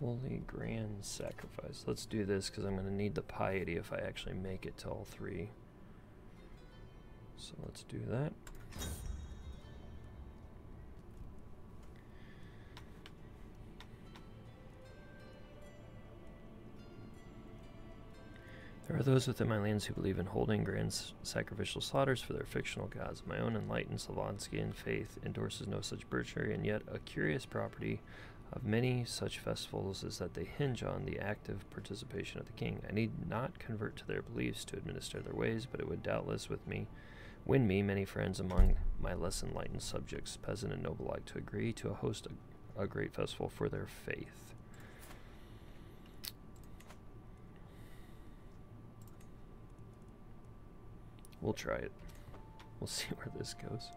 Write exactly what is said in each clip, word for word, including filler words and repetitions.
Holy Grand Sacrifice. Let's do this because I'm going to need the piety if I actually make it to all three. So let's do that. There are those within my lands who believe in holding grand sacrificial slaughters for their fictional gods. My own enlightened Slavonskian faith endorses no such butchery, and yet a curious property of many such festivals is that they hinge on the active participation of the king. I need not convert to their beliefs to administer their ways, but it would doubtless with me, win me many friends among my less enlightened subjects, peasant and noble alike, to agree to host a, a great festival for their faith. We'll try it. We'll see where this goes.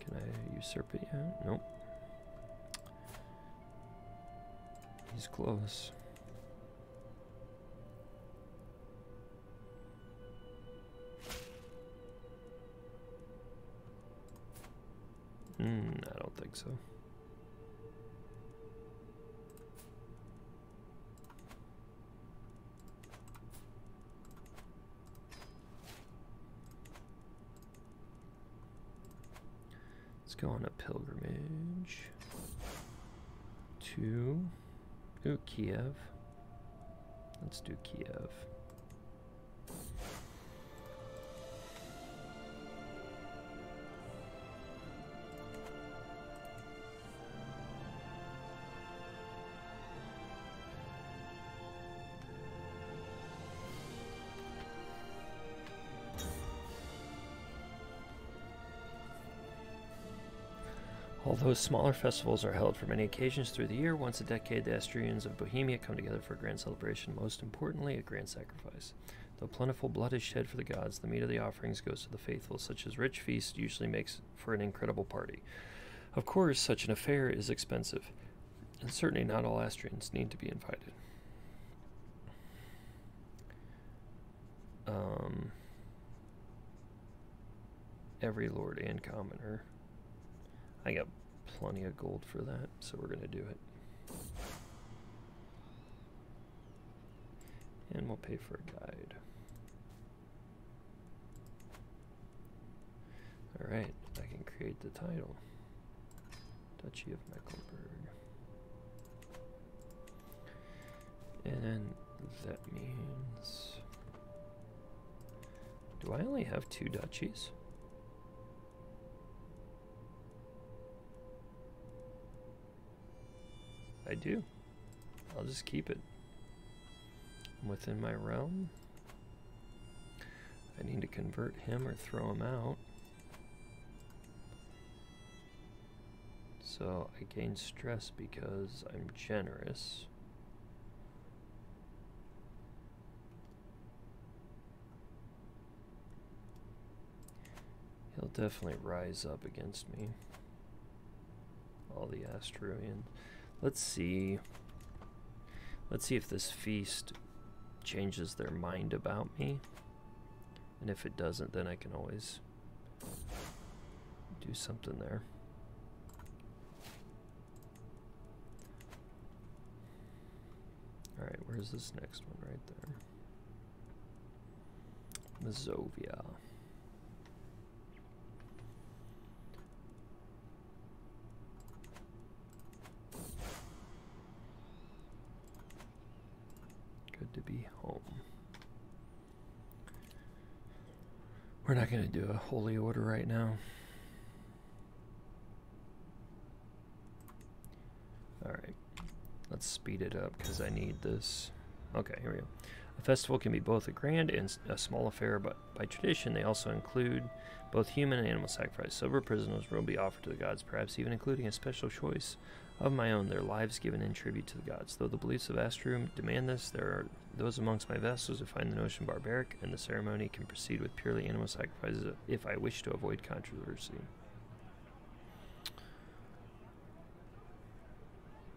Can I usurp it yet? Nope. He's close. Hmm, I don't think so. Go on a pilgrimage to ooh, Kiev. Let's do Kiev. Although smaller festivals are held for many occasions through the year, once a decade the Astrians of Bohemia come together for a grand celebration, most importantly a grand sacrifice. Though plentiful blood is shed for the gods, the meat of the offerings goes to the faithful, such as rich feast usually makes for an incredible party. Of course, such an affair is expensive, and certainly not all Astrians need to be invited. Um, every lord and commoner. I got plenty of gold for that, so we're going to do it. And we'll pay for a guide. Alright, I can create the title. Duchy of Mecklenburg. And that means... Do I only have two duchies? I do. I'll just keep it. I'm within my realm. I need to convert him or throw him out. So I gain stress because I'm generous. He'll definitely rise up against me. All the Astruians. Let's see. Let's see if this feast changes their mind about me. And if it doesn't, then I can always do something there. Alright, where's this next one? Right there. Mazovia. To be home. We're not going to do a holy order right now. Alright, let's speed it up because I need this. Okay, here we go. A festival can be both a grand and a small affair, but by tradition they also include both human and animal sacrifice. Sober prisoners will be offered to the gods, perhaps even including a special choice of my own, their lives given in tribute to the gods. Though the beliefs of Astrum demand this, there are those amongst my vassals who find the notion barbaric, and the ceremony can proceed with purely animal sacrifices if I wish to avoid controversy.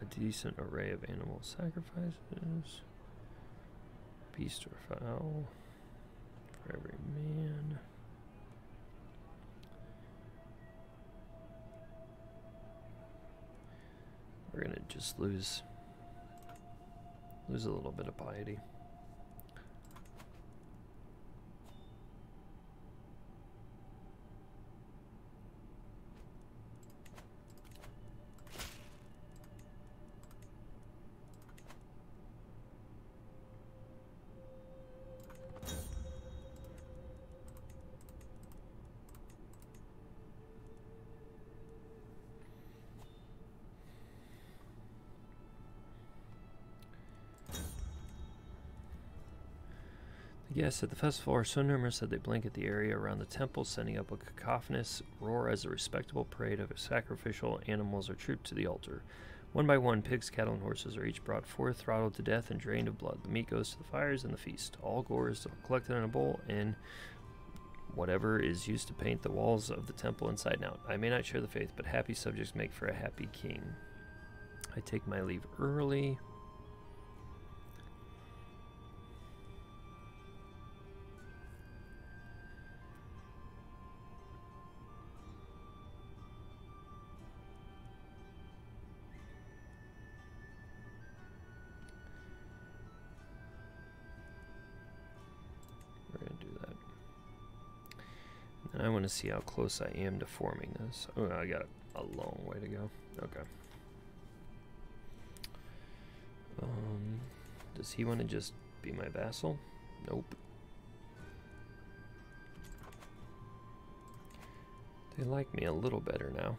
A decent array of animal sacrifices. Beast or fowl. For every man. we're gonna just lose lose a little bit of piety. Guests at the festival are so numerous that they blanket the area around the temple, sending up a cacophonous roar as a respectable parade of sacrificial animals are trooped to the altar. One by one, pigs, cattle, and horses are each brought forth, throttled to death, and drained of blood. The meat goes to the fires and the feast. All gore is collected in a bowl, and whatever is used to paint the walls of the temple inside and out. I may not share the faith, but happy subjects make for a happy king. I take my leave early. See how close I am to forming this. Oh, I got a long way to go. Okay. Um, does he want to just be my vassal? Nope. They like me a little better now.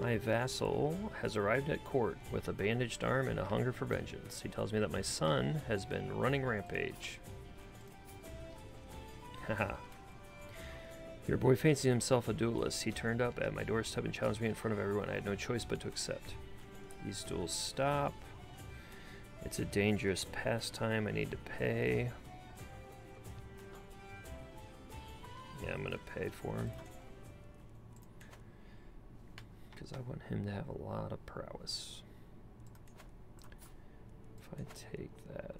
My vassal has arrived at court with a bandaged arm and a hunger for vengeance. He tells me that my son has been running rampage. Haha. Your boy fancies himself a duelist. He turned up at my doorstep and challenged me in front of everyone. I had no choice but to accept. These duels stop. It's a dangerous pastime. I need to pay. Yeah, I'm gonna pay for him. I want him to have a lot of prowess. If I take that.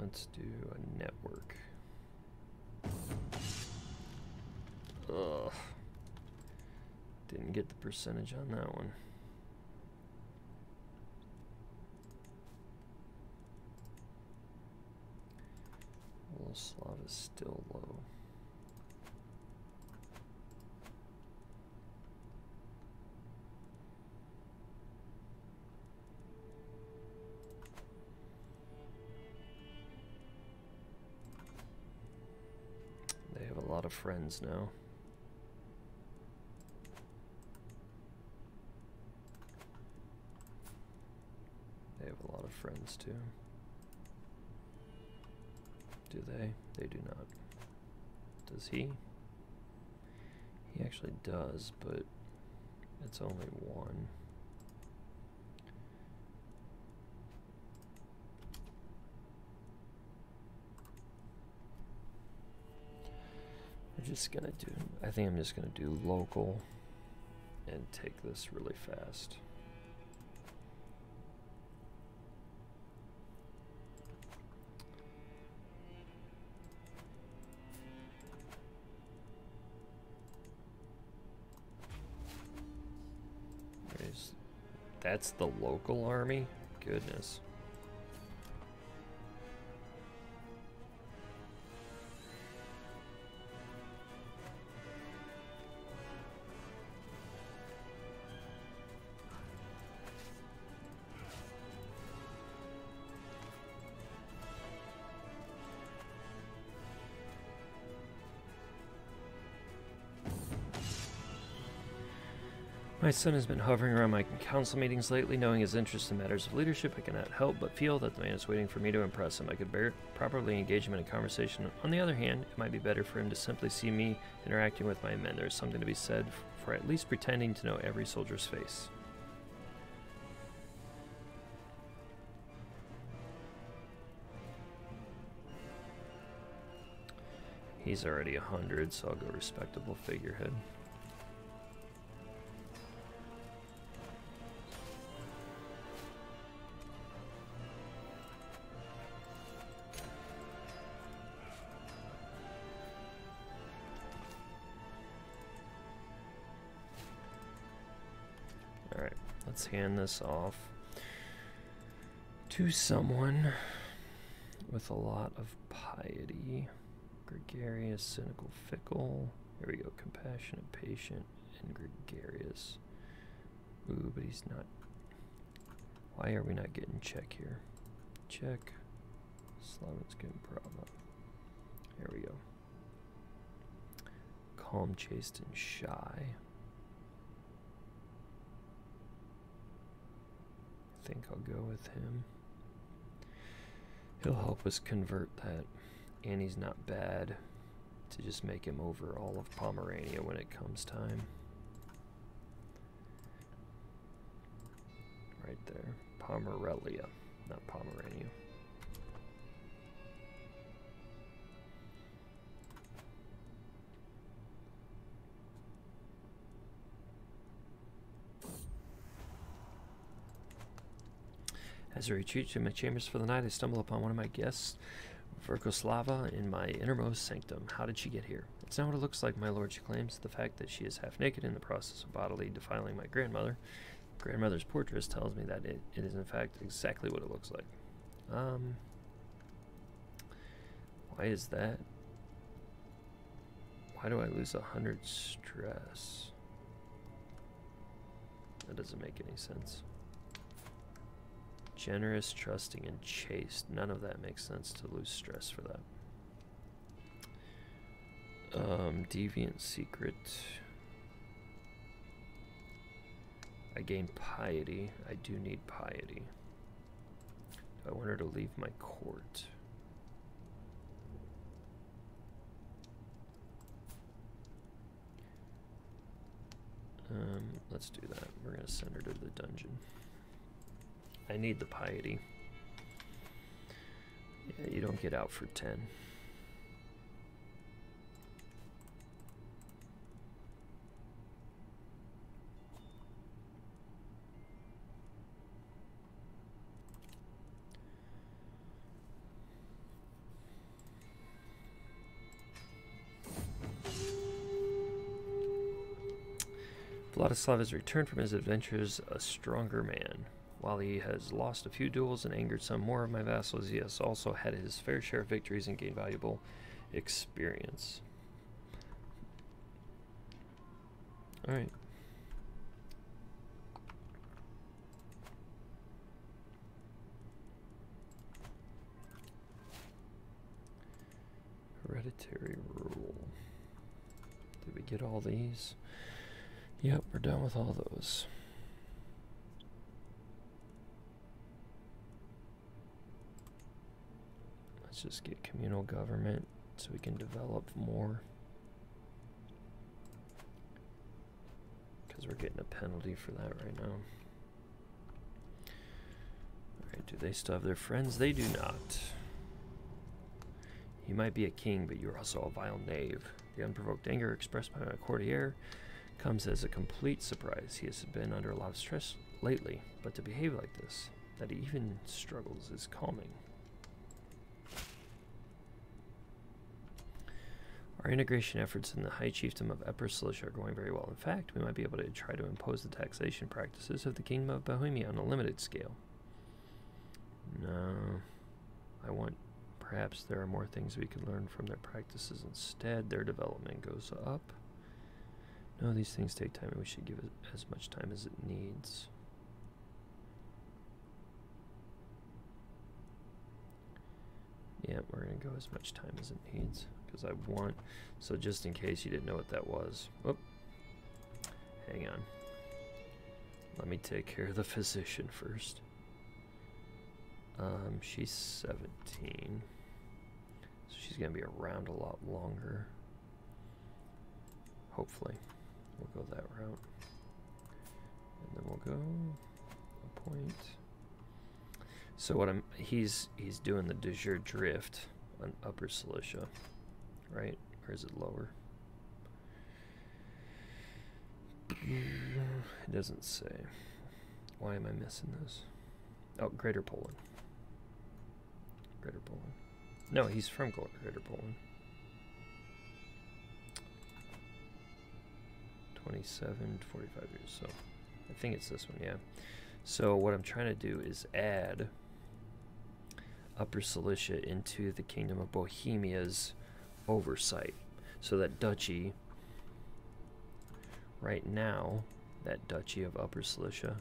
Let's do a network. Ugh. Didn't get the percentage on that one. Slav is still low. They have a lot of friends now. They have a lot of friends too. Do they? They do not. Does he? He actually does, but it's only one. I'm just gonna do, I think I'm just gonna do local and take this really fast. That's the local army? Goodness. My son has been hovering around my council meetings lately. Knowing his interest in matters of leadership, I cannot help but feel that the man is waiting for me to impress him. I could bear properly engage him in a conversation. On the other hand, it might be better for him to simply see me interacting with my men. There is something to be said for at least pretending to know every soldier's face. He's already a hundred, so I'll go respectable figurehead. Hand this off to someone with a lot of piety, gregarious, cynical, fickle. Here we go, compassionate, patient, and gregarious. Ooh, but he's not. Why are we not getting check here? Check. Slavinskin problem. Here we go. Calm, chaste, and shy. I think I'll go with him. He'll help us convert that, and he's not bad to just make him over all of Pomerania when it comes time. Right there. Pomerelia, not Pomerania. As I retreat to my chambers for the night, I stumble upon one of my guests, Virkoslava, in my innermost sanctum. How did she get here? It's not what it looks like, my lord, she claims. The fact that she is half naked in the process of bodily defiling my grandmother, grandmother's portress, tells me that it, it is in fact exactly what it looks like. Um, why is that? Why do I lose a hundred stress? That doesn't make any sense. Generous, trusting, and chaste. None of that makes sense to lose stress for that. Um, deviant, secret. I gain piety. I do need piety. Do I want her to leave my court? Um, let's do that. We're going to send her to the dungeon. I need the piety. Yeah, you don't get out for ten. Vladislav has returned from his adventures a stronger man. While he has lost a few duels and angered some more of my vassals, he has also had his fair share of victories and gained valuable experience. Alright. Hereditary rule. Did we get all these? Yep, we're done with all those. Just get communal government so we can develop more, because we're getting a penalty for that right now. Alright, do they still have their friends? They do not. You might be a king, but you're also a vile knave. The unprovoked anger expressed by my courtier comes as a complete surprise. He has been under a lot of stress lately, but to behave like this, that he even struggles, is calming. Our integration efforts in the High Chiefdom of Epris Cilicia are going very well. In fact, we might be able to try to impose the taxation practices of the Kingdom of Bohemia on a limited scale. No. I want... Perhaps there are more things we could learn from their practices instead. Their development goes up. No, these things take time, and we should give it as much time as it needs. Yeah, we're going to go as much time as it needs. Because I want, so just in case you didn't know what that was. Whoop. Hang on. Let me take care of the physician first. Um, she's seventeen. So she's going to be around a lot longer. Hopefully. We'll go that route. And then we'll go... Point. So what I'm... He's he's doing the de jure drift on Upper Silesia. Right? Or is it lower? It doesn't say. Why am I missing this? Oh, Greater Poland. Greater Poland. No, he's from Greater Poland. twenty-seven, forty-five years. So I think it's this one, yeah. So what I'm trying to do is add Upper Silesia into the Kingdom of Bohemia's oversight. So that duchy, right now, that duchy of Upper Silesia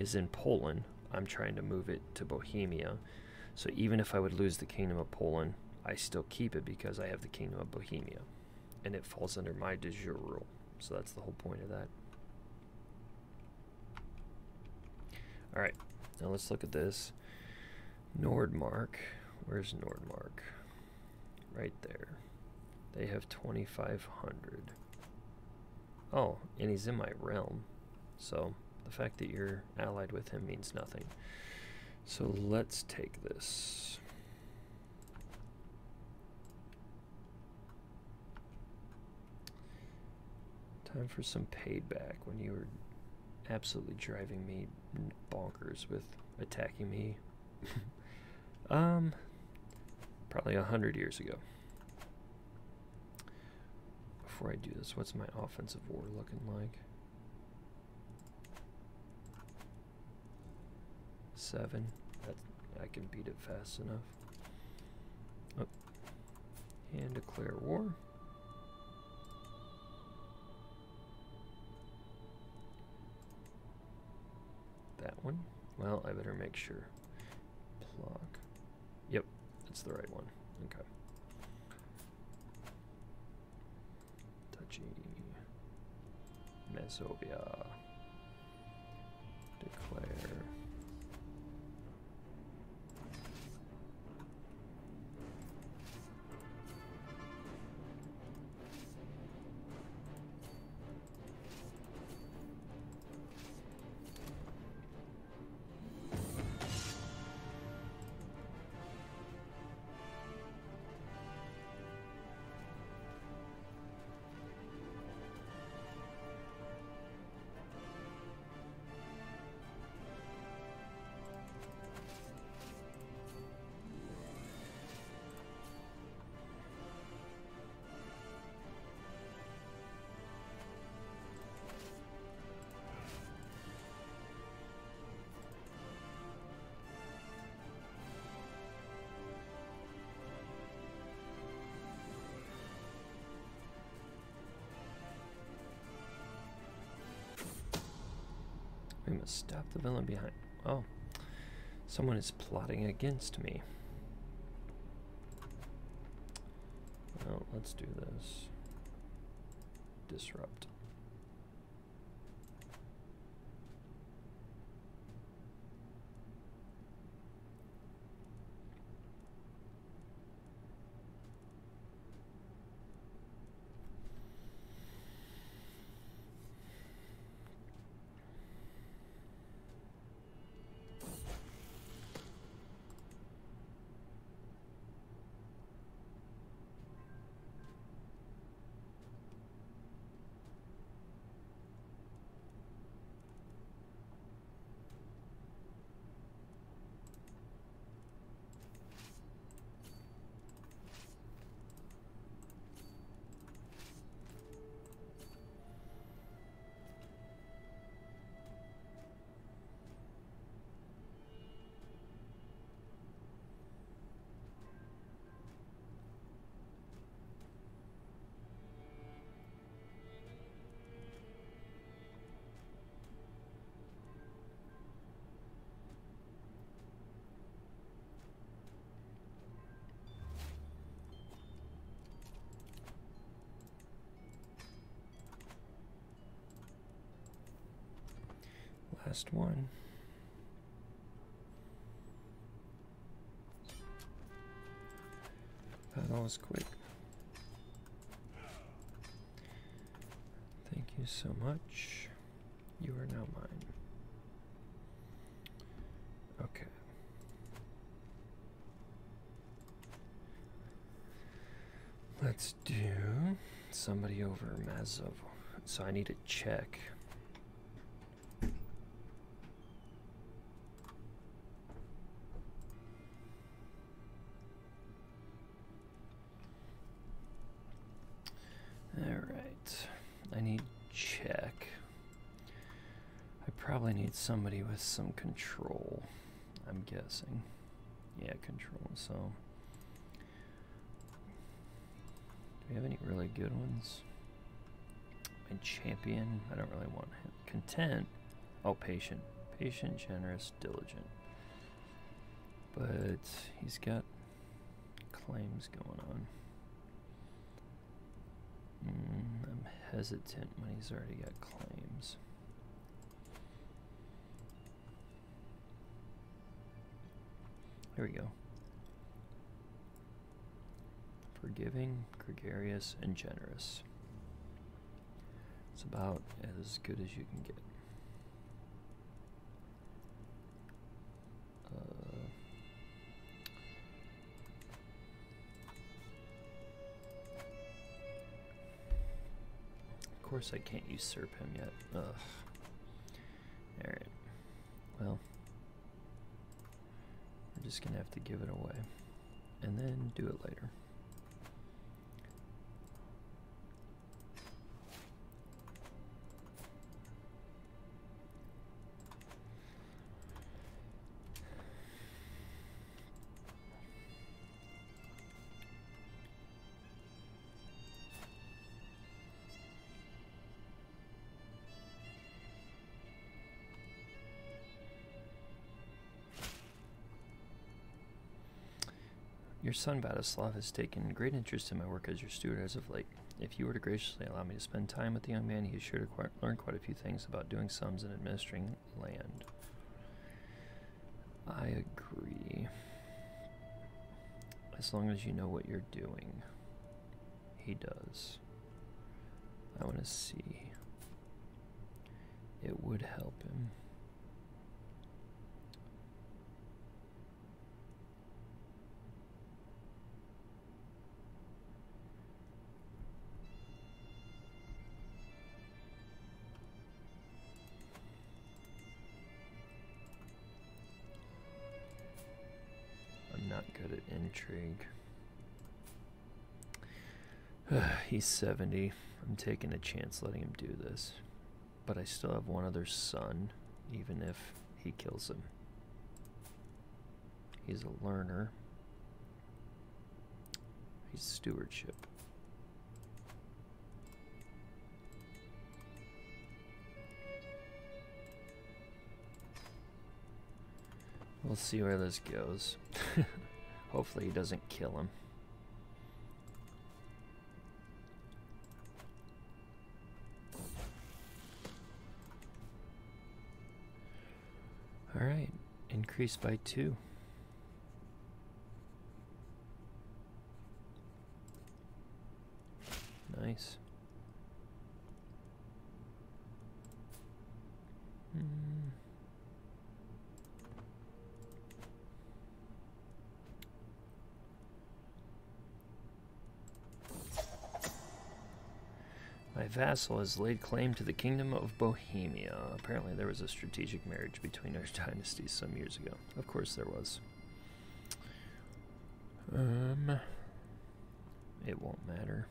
is in Poland. I'm trying to move it to Bohemia. So even if I would lose the Kingdom of Poland, I still keep it because I have the Kingdom of Bohemia. And it falls under my de jure rule. So that's the whole point of that. Alright, now let's look at this. Nordmark. Where's Nordmark? Right there. They have twenty-five hundred. Oh, and he's in my realm. So the fact that you're allied with him means nothing. So let's take this. Time for some payback when you were absolutely driving me bonkers with attacking me. um, probably a hundred years ago. Before I do this, what's my offensive war looking like? Seven. That I can beat it fast enough. Oh. And declare war. That one. Well, I better make sure. Block. Yep, it's the right one. Okay. Touchy. Mesovia. Declare. We must stop the villain behind. Oh, someone is plotting against me. Well, let's do this. Disrupt. Last one. That was quick. Thank you so much. You are now mine. Okay. Let's do somebody over Mazov. So I need to check. Alright. I need check. I probably need somebody with some control, I'm guessing. Yeah, control, so. Do we have any really good ones? My champion, I don't really want him. Content, oh, patient. Patient, generous, diligent. But he's got claims going on. Mm, I'm hesitant when he's already got claims. Here we go. Forgiving, gregarious, and generous. It's about as good as you can get. Uh, of course I can't usurp him yet. Ugh. Alright. Well, we're just gonna have to give it away. And then do it later. Your son, Batislav, has taken great interest in my work as your steward as of late. If you were to graciously allow me to spend time with the young man, he is sure to quite learn quite a few things about doing sums and administering land. I agree. As long as you know what you're doing. He does. I want to see. It would help him. Intrigue. He's seventy. I'm taking a chance letting him do this. But I still have one other son, even if he kills him. He's a learner. He's stewardship. We'll see where this goes. Hopefully he doesn't kill him. All right, increase by two. Nice. Mm. My vassal has laid claim to the Kingdom of Bohemia. Apparently there was a strategic marriage between our dynasties some years ago. Of course there was. Um, it won't matter.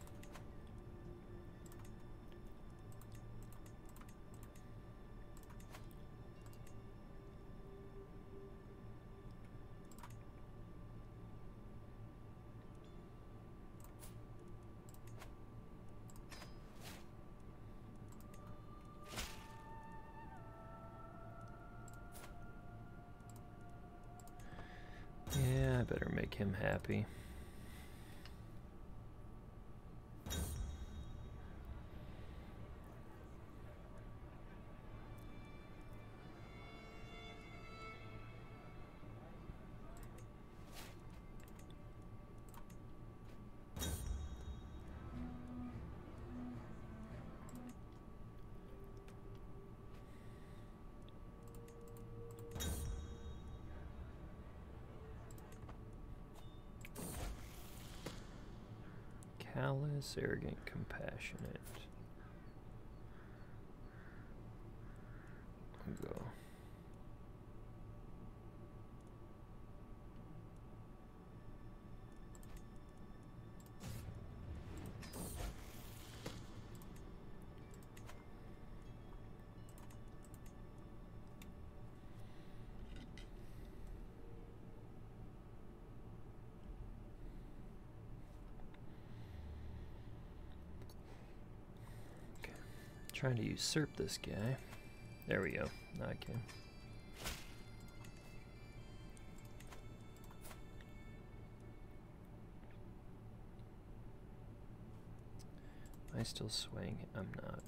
Him happy. callous, arrogant, compassionate. We'll go. Trying to usurp this guy. There we go. Now I can. Am I still swaying? I'm not.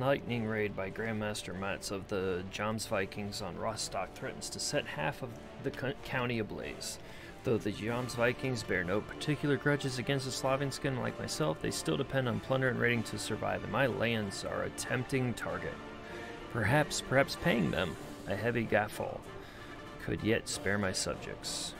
Lightning raid by Grandmaster Matz of the Joms Vikings on Rostock threatens to set half of the county ablaze. Though the Joms Vikings bear no particular grudges against the Slavinskin like myself, they still depend on plunder and raiding to survive, and my lands are a tempting target. Perhaps, perhaps paying them a heavy gaffle could yet spare my subjects.